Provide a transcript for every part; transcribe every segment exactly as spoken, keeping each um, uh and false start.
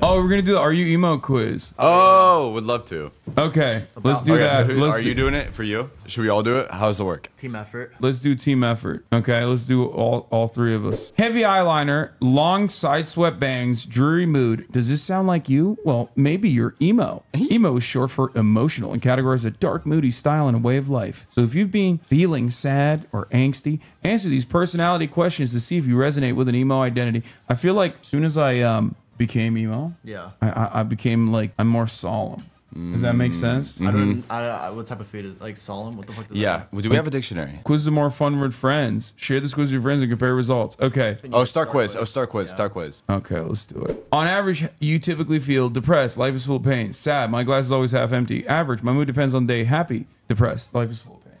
Oh, we're gonna do the Are You Emo quiz. Oh, would love to. Okay, let's do okay, that. So who, let's are do you doing it for you? Should we all do it? How's the work? Team effort. Let's do team effort. Okay, let's do all all three of us. Heavy eyeliner, long side swept bangs, dreary mood. Does this sound like you? Well, maybe you're emo. Emo is short for emotional and categorizes a dark, moody style and a way of life. So if you've been feeling sad or angsty, answer these personality questions to see if you resonate with an emo identity. I feel like as soon as I um. became emo. Yeah. I, I I became like I'm more solemn. Does that make sense? Mm-hmm. I don't. I, I what type of fate is like solemn? What the fuck? Does yeah. That mean? Do we have a dictionary? Quiz the more fun word friends. Share this quiz with your friends and compare results. Okay. Oh, star quiz. Oh, star quiz. Yeah. Star quiz. Okay, let's do it. On average, you typically feel depressed. Life is full of pain. Sad. My glass is always half empty. Average. My mood depends on day. Happy. Depressed. Life is full of pain.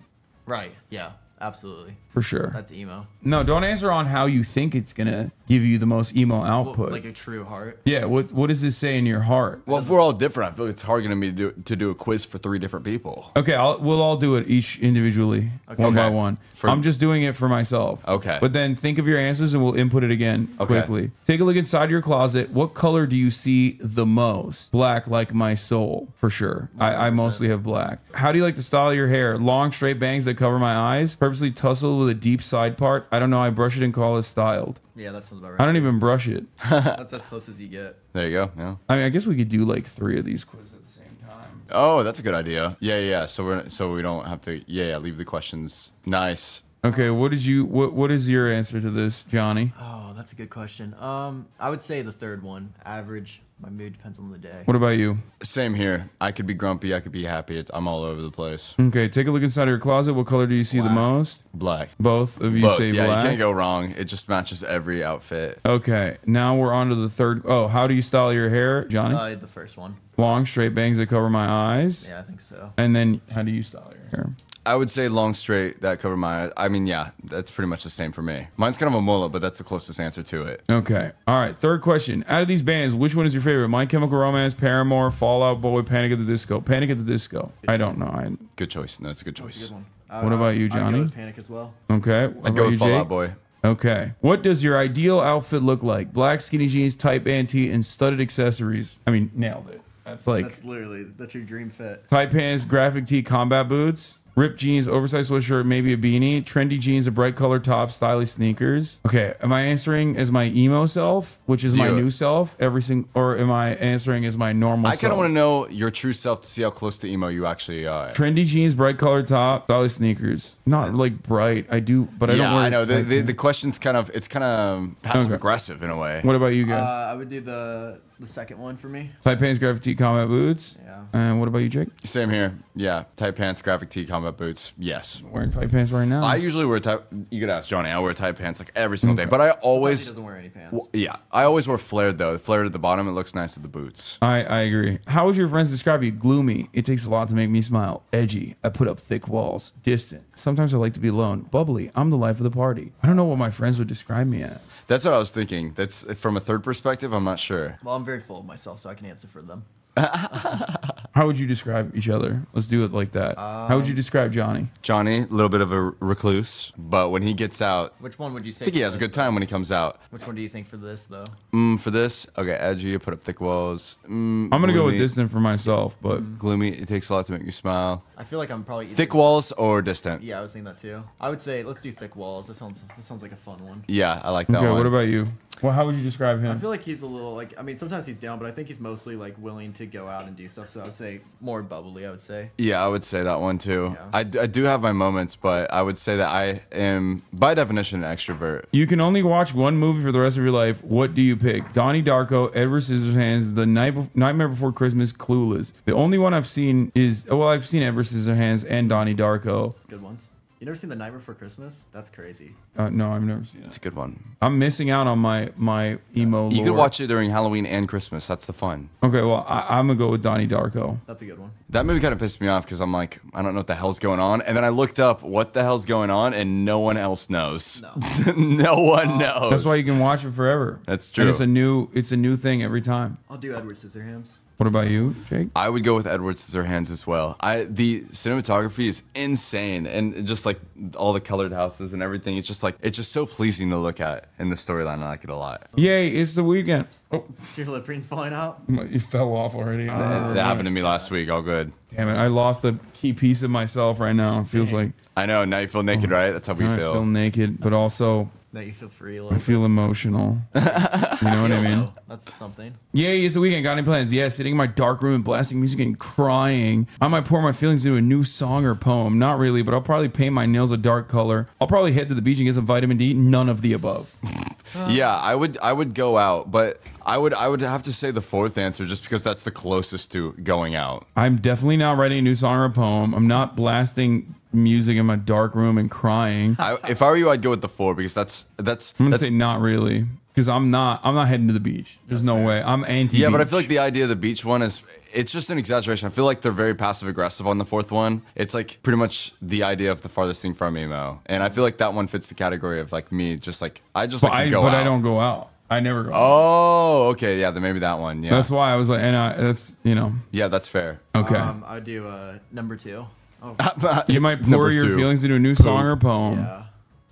Right. Yeah. Absolutely. For sure. That's emo. No, don't answer on how you think it's going to give you the most emo output. Well, like a true heart. Yeah. What What does this say in your heart? Well, if we're all different, I feel like it's hard going to be to do, to do a quiz for three different people. Okay. I'll, we'll all do it each individually, okay. one okay. by one. For, I'm just doing it for myself. Okay. But then think of your answers and we'll input it again okay. quickly. Take a look inside your closet. What color do you see the most? Black, like my soul. For sure. I, I mostly have black. How do you like to style your hair? Long, straight bangs that cover my eyes. Purposely tussle with a deep side part. I don't know. I brush it and call it styled. Yeah, that sounds about right. I don't even brush it. That's as close as you get. There you go. Yeah. I mean, I guess we could do like three of these quizzes at the same time. Oh, that's a good idea. Yeah, yeah. So we're so we don't have to. Yeah, yeah. Leave the questions. Nice. Okay. What did you? What What is your answer to this, Johnny? Oh, that's a good question. Um, I would say the third one. Average. My mood depends on the day. What about you? Same here. I could be grumpy. I could be happy. It's, I'm all over the place. Okay, take a look inside of your closet. What color do you see black. the most? Black. Both of you Both. say yeah, black? Yeah, you can't go wrong. It just matches every outfit. Okay, now we're on to the third. Oh, how do you style your hair, Johnny? Uh, the first one. Long, straight bangs that cover my eyes? Yeah, I think so. And then how do you style your hair? I would say long, straight, that cover my eyes. I mean, yeah, that's pretty much the same for me. Mine's kind of a mullet, but that's the closest answer to it. Okay. All right. Third question. Out of these bands, which one is your favorite? My Chemical Romance, Paramore, Fall Out Boy, Panic at the Disco. Panic at the Disco. Good I don't choice. know. I... Good choice. No, it's a good choice. That's a good one. Uh, what about you, Johnny? I'd go Panic as well. Okay. What I'd go with you, Fall Jake? Out Boy. Okay. What does your ideal outfit look like? Black skinny jeans, tight band tee, and studded accessories. I mean, nailed it. That's like that's literally that's your dream fit. Tight pants, graphic tee, combat boots. Ripped jeans, oversized sweatshirt, maybe a beanie. Trendy jeans, a bright colored top, stylish sneakers. Okay, am I answering as my emo self, which is you. my new self, every single, or am I answering as my normal I self? I kind of want to know your true self to see how close to emo you actually are. Trendy jeans, bright colored top, stylish sneakers. Not like bright. I do, but I yeah, don't wear. I know. The, the, the question's kind of, it's kind of passive okay. aggressive in a way. What about you guys? Uh, I would do the... The second one for me. Tight pants, graphic tee, combat boots. Yeah. And what about you, Jake? Same here. Yeah. Tight pants, graphic tee, combat boots. Yes. I'm wearing tight pants right now. I usually wear tight. You could ask Johnny. I wear tight pants like every single okay. day, but I always he doesn't wear any pants. Well, yeah. I always wear flared though. Flared at the bottom. It looks nice with the boots. I I agree. How would your friends describe you? Gloomy. It takes a lot to make me smile. Edgy. I put up thick walls. Distant. Sometimes I like to be alone. Bubbly. I'm the life of the party. I don't know what my friends would describe me as. That's what I was thinking. That's from a third perspective. I'm not sure. Well, I'm very full of myself, so I can answer for them. How would you describe each other? Let's do it like that. Um, How would you describe Johnny? Johnny, a little bit of a recluse, but when he gets out... Which one would you say? I think he has a good time when he comes out. Which one do you think for this, though? Mm, for this? Okay, edgy, put up thick walls. Mm, I'm going to go with distant for myself, but... Mm. Gloomy, it takes a lot to make you smile. I feel like I'm probably... Thick walls or distant? Yeah, I was thinking that, too. I would say, let's do thick walls. That sounds, that sounds like a fun one. Yeah, I like that okay, one. Okay, what about you? Well, how would you describe him? I feel like he's a little like, I mean, sometimes he's down, but I think he's mostly like willing to go out and do stuff. So I would say more bubbly, I would say. Yeah, I would say that one too. Yeah. I, I do have my moments, but I would say that I am by definition an extrovert. You can only watch one movie for the rest of your life. What do you pick? Donnie Darko, Edward Scissorhands, The Nightmare Before Christmas, Clueless. The only one I've seen is, well, I've seen Edward Scissorhands and Donnie Darko. Good ones. You never seen The Nightmare Before Christmas? That's crazy. Uh, no, I've never seen it. It's a good one. I'm missing out on my my emo lore. You could watch it during Halloween and Christmas. That's the fun. Okay, well, I, I'm going to go with Donnie Darko. That's a good one. That movie kind of pissed me off because I'm like, I don't know what the hell's going on. And then I looked up what the hell's going on, and no one else knows. No, no one uh, knows. That's why you can watch it forever. That's true. And it's a new, it's a new thing every time. I'll do Edward Scissorhands. What about you, Jake? I would go with Edward Scissorhands as well. I the cinematography is insane, and just like all the colored houses and everything, it's just like it's just so pleasing to look at. In the storyline, I like it a lot. Yay! It's the weekend. Oh, your lip ring's falling out. You fell off already. Uh, that that happened to me last week. All good. Damn it! I lost the key piece of myself right now. It feels Dang. like I know. Now you feel naked, oh, right? That's how we feel. I feel naked, but also. That you feel free. I feel bit. emotional. You know what I mean? That's something. Yeah, it's the weekend. Got any plans? Yeah, sitting in my dark room and blasting music and crying. I might pour my feelings into a new song or poem. Not really, but I'll probably paint my nails a dark color. I'll probably head to the beach and get some vitamin D. None of the above. Uh, yeah, I would I would go out, but I would I would have to say the fourth answer just because that's the closest to going out. I'm definitely not writing a new song or a poem. I'm not blasting music in my dark room and crying. I, if I were you, I'd go with the four because that's that's. I'm gonna that's, say not really because I'm not I'm not heading to the beach. There's no fair. way. I'm anti. Yeah, beach. But I feel like the idea of the beach one is it's just an exaggeration. I feel like they're very passive aggressive on the fourth one. It's like pretty much the idea of the farthest thing from emo, and I feel like that one fits the category of like me. Just like I just but like to I, go but out. I don't go out. I never go. Oh, okay, yeah, then maybe that one. Yeah, that's why I was like, and I, that's you know. Yeah, that's fair. Okay, um, I do uh, number two. Oh. Uh, you might pour your two. feelings into a new Poop. song or poem. Yeah.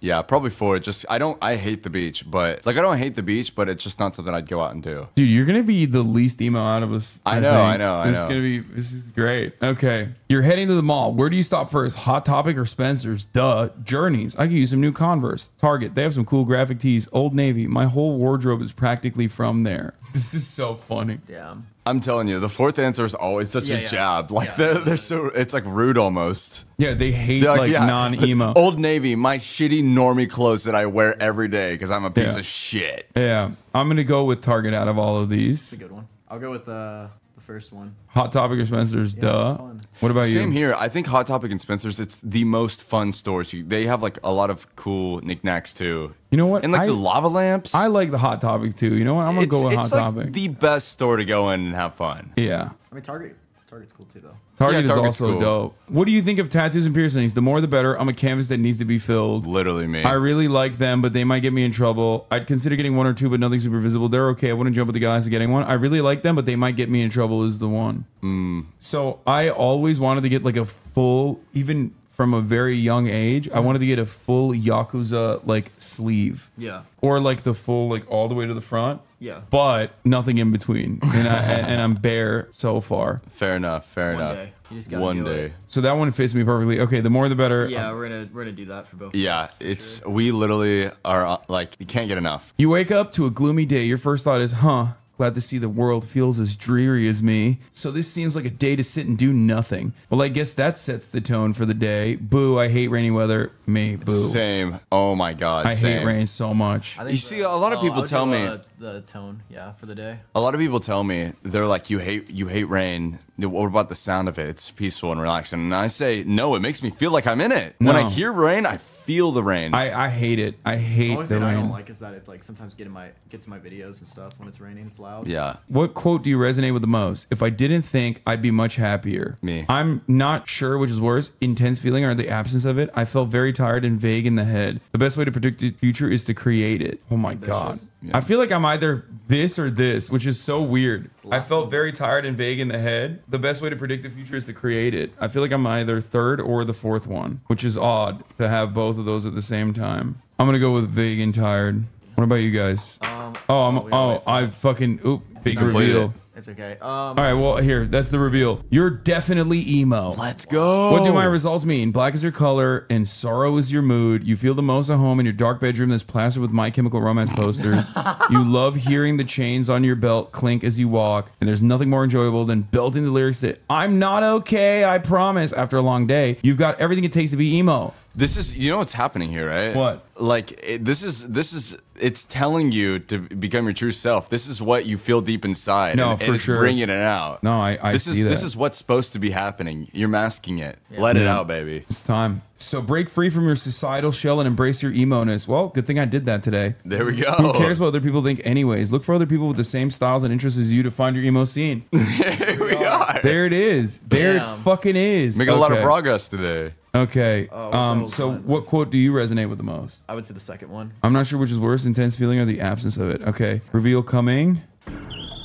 Yeah, probably four. Just I don't. I hate the beach, but like I don't hate the beach, but it's just not something I'd go out and do. Dude, you're gonna be the least emo out of us. I, I know, I know, I know. This is gonna be. This is great. Okay, you're heading to the mall. Where do you stop first? Hot Topic or Spencer's? Duh. Journeys. I could use some new Converse. Target. They have some cool graphic tees. Old Navy. My whole wardrobe is practically from there. This is so funny. Damn. I'm telling you, the fourth answer is always such yeah, a yeah. jab. Like yeah. they're, they're so it's like rude almost. Yeah, they hate they're like, like yeah, non-emo. Old Navy, my shitty normie clothes that I wear every day because I'm a piece yeah. of shit. Yeah, I'm gonna go with Target out of all of these. That's a good one. I'll go with uh, the first one. Hot Topic or Spencer's? Yeah, duh. What about you? Same here. I think Hot Topic and Spencer's. It's the most fun stores. They have like a lot of cool knickknacks too. You know what? And like I, the lava lamps. I like the Hot Topic too. You know what? I'm gonna it's, go with Hot like Topic. It's the best store to go in and have fun. Yeah. I mean, Target. Target's cool too, though. Target yeah, is also cool. dope. What do you think of tattoos and piercings? The more the better. I'm a canvas that needs to be filled. Literally me. I really like them, but they might get me in trouble. I'd consider getting one or two, but nothing super visible. They're okay. I wouldn't jump at the guys to getting one. I really like them, but they might get me in trouble is the one. Mm. So I always wanted to get like a full, even from a very young age, I wanted to get a full Yakuza like sleeve. Yeah. Or like the full, like all the way to the front. Yeah. But nothing in between. And, I, and I'm bare so far. Fair enough. Fair One enough. Day. You just gotta One day. It. So that one fits me perfectly. Okay, the more the better. Yeah, um, we're gonna we're gonna do that for both. Yeah, of us, it's sure. we literally are like you can't get enough. You wake up to a gloomy day. Your first thought is, huh, glad to see the world feels as dreary as me. So this seems like a day to sit and do nothing. Well, I guess that sets the tone for the day. Boo, I hate rainy weather. Me, boo. Same. Oh my God, I same. hate rain so much. You the, see, a lot of oh, people tell do, me. Uh, the tone, yeah, for the day. A lot of people tell me, they're like, you hate you hate rain. What about the sound of it? It's peaceful and relaxing. And I say, no, it makes me feel like I'm in it. No. When I hear rain, I feel the rain. I, I hate it. I hate the rain. The only thing I don't like is that it like sometimes get in my gets in my videos and stuff when it's raining, it's loud. Yeah. What quote do you resonate with the most? If I didn't think, I'd be much happier. Me. I'm not sure which is worse, intense feeling or the absence of it. I felt very tired and vague in the head. The best way to predict the future is to create it. Oh my God. Yeah. I feel like I'm either this or this, which is so weird. I felt very tired and vague in the head. The best way to predict the future is to create it. I feel like I'm either third or the fourth one, which is odd to have both of those at the same time. I'm gonna go with vague and tired. What about you guys? Um, oh, I'm, oh, I fucking oop, big reveal. It's okay. Um, All right, well, here, that's the reveal. You're definitely emo. Let's go. What do my results mean? Black is your color and sorrow is your mood. You feel the most at home in your dark bedroom that's plastered with My Chemical Romance posters. You love hearing the chains on your belt clink as you walk, and there's nothing more enjoyable than belting the lyrics that I'm not okay, I promise, after a long day. You've got everything it takes to be emo. This is, you know what's happening here, right? What? Like, it, this is, this is, it's telling you to become your true self. This is what you feel deep inside. No, and, for and sure. bringing it out. No, I, I this see is, that. This is what's supposed to be happening. You're masking it. Yeah. Let yeah. it out, baby. It's time. So break free from your societal shell and embrace your emo-ness. Well, good thing I did that today. There we go. Who cares what other people think anyways? Look for other people with the same styles and interests as you to find your emo scene. Here we are. There it is. There Damn. it fucking is. Making okay. a lot of progress today. Okay. Oh, um, so fun. What quote do you resonate with the most? I would say the second one. I'm not sure which is worse, intense feeling or the absence of it. Okay. Reveal coming.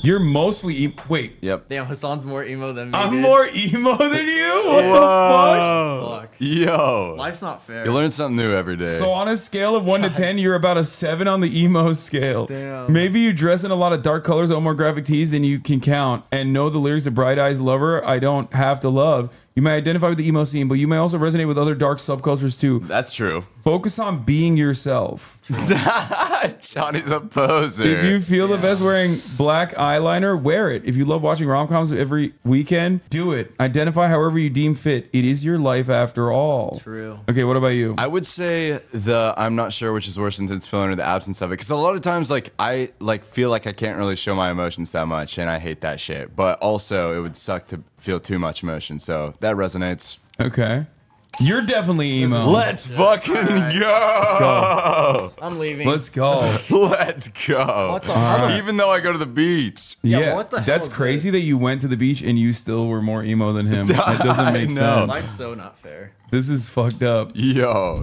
You're mostly emo. Wait. Yep. Damn, Hassan's more emo than me. I'm dude. more emo than you? What yeah. the fuck? fuck? Yo. Life's not fair. You learn something new every day. So on a scale of one God. to ten, you're about a seven on the emo scale. Damn. Maybe you dress in a lot of dark colors, own more graphic tees than you can count, and know the lyrics of Bright Eyes Lover, I Don't Have to Love. You may identify with the emo scene, but you may also resonate with other dark subcultures too. That's true. Focus on being yourself. Johnny's a poser. If you feel yeah. the best wearing black eyeliner, wear it. If you love watching rom-coms every weekend, do it. Identify however you deem fit. It is your life after all. True. Okay, what about you? I would say the I'm not sure which is worse than it's feeling or the absence of it. Because a lot of times, like I like feel like I can't really show my emotions that much, and I hate that shit. But also, it would suck to feel too much emotion, so that resonates. Okay. You're definitely emo. Let's yeah. fucking right. go. Let's go. I'm leaving. Let's go. Let's go. What the hell? Right. Even though I go to the beach. Yeah, yeah what the hell that's crazy this? that you went to the beach and you still were more emo than him. That doesn't make sense. Life's so not fair. This is fucked up. Yo.